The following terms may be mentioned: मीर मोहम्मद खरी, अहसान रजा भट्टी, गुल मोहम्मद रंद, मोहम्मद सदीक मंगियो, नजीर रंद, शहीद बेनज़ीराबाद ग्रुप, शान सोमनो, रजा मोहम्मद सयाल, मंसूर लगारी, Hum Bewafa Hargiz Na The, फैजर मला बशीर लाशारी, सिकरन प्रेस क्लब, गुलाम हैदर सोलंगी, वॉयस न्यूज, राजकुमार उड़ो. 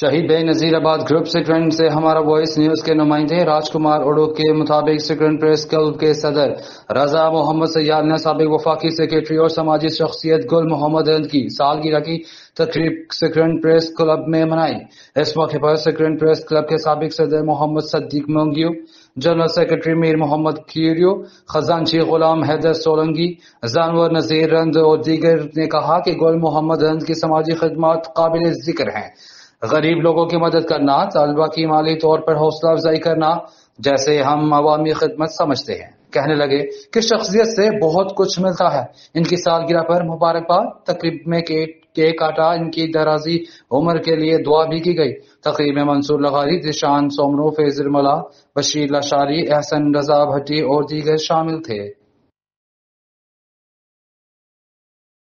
शहीद बेनज़ीराबाद ग्रुप सिकरन से हमारा वॉयस न्यूज के नुमाइंदे राजकुमार उड़ो के मुताबिक सिकरन प्रेस क्लब के सदर रजा मोहम्मद सयाल ने साबिक वफाकी सेक्रेटरी और समाजी शख्सियत गुल मोहम्मद रंद की सालगिरह की तकरीब सिकरन प्रेस क्लब में मनाई। इस मौके पर सिकरन प्रेस क्लब के साबिक सदर मोहम्मद सदीक मंगियो, जनरल सेक्रेटरी मीर मोहम्मद खरी, खजानची गुलाम हैदर सोलंगी, जानवर नजीर रंद और दीगर ने कहा कि गुल मोहम्मद रंद की समाजी खदमात काबिल जिक्र हैं। गरीब लोगों की मदद करना, तलबा की माली तौर पर हौसला अफजाई करना जैसे हम अवामी खिदमत समझते हैं। कहने लगे कि शख्सियत से बहुत कुछ मिलता है। इनकी सालगिरह पर मुबारकबाद, तकरीब में केक काटा, इनकी दराजी उम्र के लिए दुआ भी की गई। तकरीब में मंसूर लगारी, शान सोमनो, फैजर मला, बशीर लाशारी, अहसान रजा भट्टी और दीगर शामिल थे।